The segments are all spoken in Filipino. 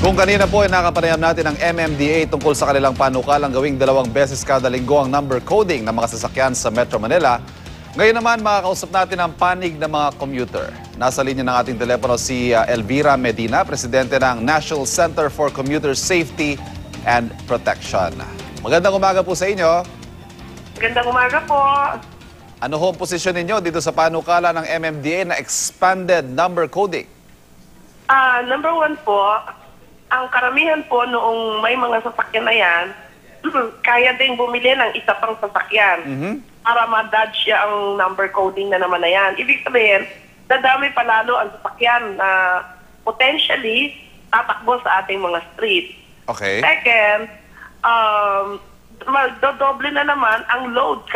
Kung kanina po ay nakapanayam natin ang MMDA tungkol sa kanilang panukalang gawing 2 beses kada linggo ang number coding ng mga sasakyan sa Metro Manila, ngayon naman makakausap natin ang panig ng mga commuter. Nasa linya ng ating telepono si Elvira Medina, presidente ng National Center for Commuter Safety and Protection. Magandang umaga po sa inyo. Magandang umaga po. Ano ho ang posisyon ninyo dito sa panukala ng MMDA na expanded number coding? Number one po, ang karamihan po noong may mga sasakyan na yan, kaya ding bumili ng isa pang sasakyan para ma-dodge siya ang number coding na naman na yan. Ibig sabihin, dadami pa lalo ang sasakyan na potentially tatakbo sa ating mga street. Okay. Second, dodoble na naman ang load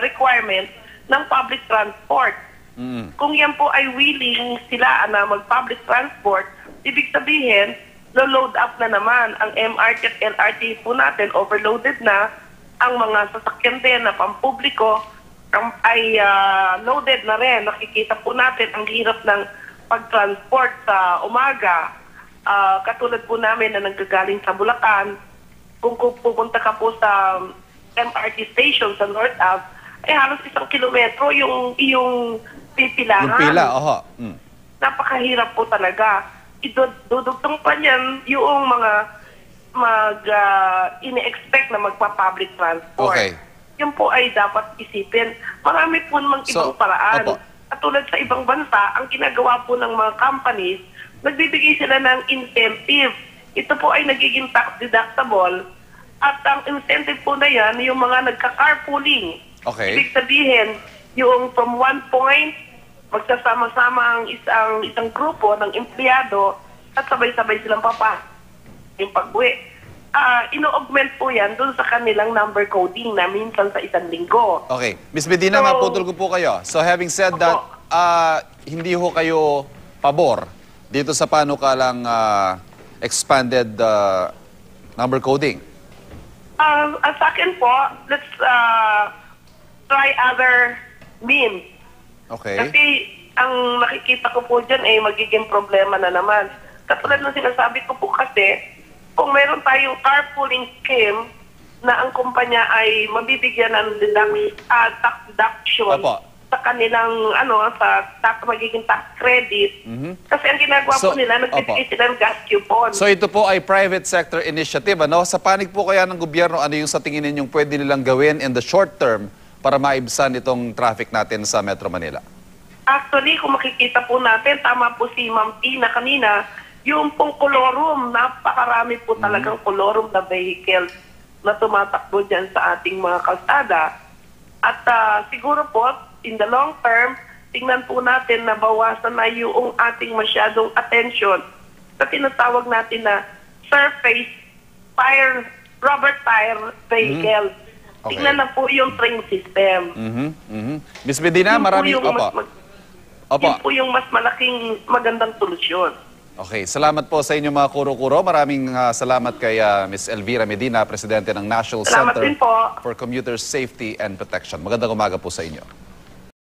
requirement ng public transport. Kung yan po ay willing sila na mag-public transport, ibig sabihin, load up na naman ang MRT at LRT po natin, overloaded na. Ang mga sasakyan din na pampubliko ay loaded na rin. Nakikita po natin ang hirap ng pag-transport sa umaga. Katulad po namin na nanggagaling sa Bulacan, kung pupunta ka po sa MRT station sa North Ave, ay halos 1 kilometro yung pipilahan. Yung pila, oho. Napakahirap po talaga. Idudugtong pa niyan yung mga ini-expect na magpa-public transport. Okay. Yan po ay dapat isipin. Marami po namang ibang paraan. Opo. At tulad sa ibang bansa, ang ginagawa po ng mga companies, nagbibigay sila ng incentive. Ito po ay nagiging tax deductible. At ang incentive po na yan, yung mga nagka-carpooling. Okay. Ibig sabihin, yung from one point, magsasama-sama ang isang grupo ng empleyado at sabay-sabay silang papa yung pag-uwi. Ino-augment po yan doon sa kanilang number coding na minsan sa 1 linggo. Okay. Ms. Medina, maputol ko po kayo. So having said that, hindi ho kayo pabor dito sa panukalang expanded number coding? Sa akin po, let's try other means. Okay. Kasi ang nakikita ko po dyan ay magiging problema na naman. Katulad ng sinasabi ko po kasi, kung meron tayong carpooling scheme na ang kumpanya ay mabibigyan ng tax deduction sa kanilang magiging tax credit. Kasi ang ginagawa po nila, nagbibigay sila ng gas coupon. So ito po ay private sector initiative. Ano? Sa panig po kaya ng gobyerno, ano yung sa tingin ninyong pwede nilang gawin in the short term para maibsan itong traffic natin sa Metro Manila? Actually, kung makikita po natin, tama po si Ma'am Tina kanina, yung pong kolorum, napakarami po talagang kolorum na vehicles na tumatakbo dyan sa ating mga kalsada. At siguro po, in the long term, tingnan po natin na bawasan na yung ating masyadong attention sa tinatawag natin na rubber tire vehicles. Okay. Tingnan na po yung train system. Ms. Medina, marami po. Yun po yung mas malaking magandang solusyon. Okay, salamat po sa inyo mga kuro-kuro. Maraming salamat kay Ms. Elvira Medina, presidente ng National Center for Commuter Safety and Protection. Magandang umaga po sa inyo.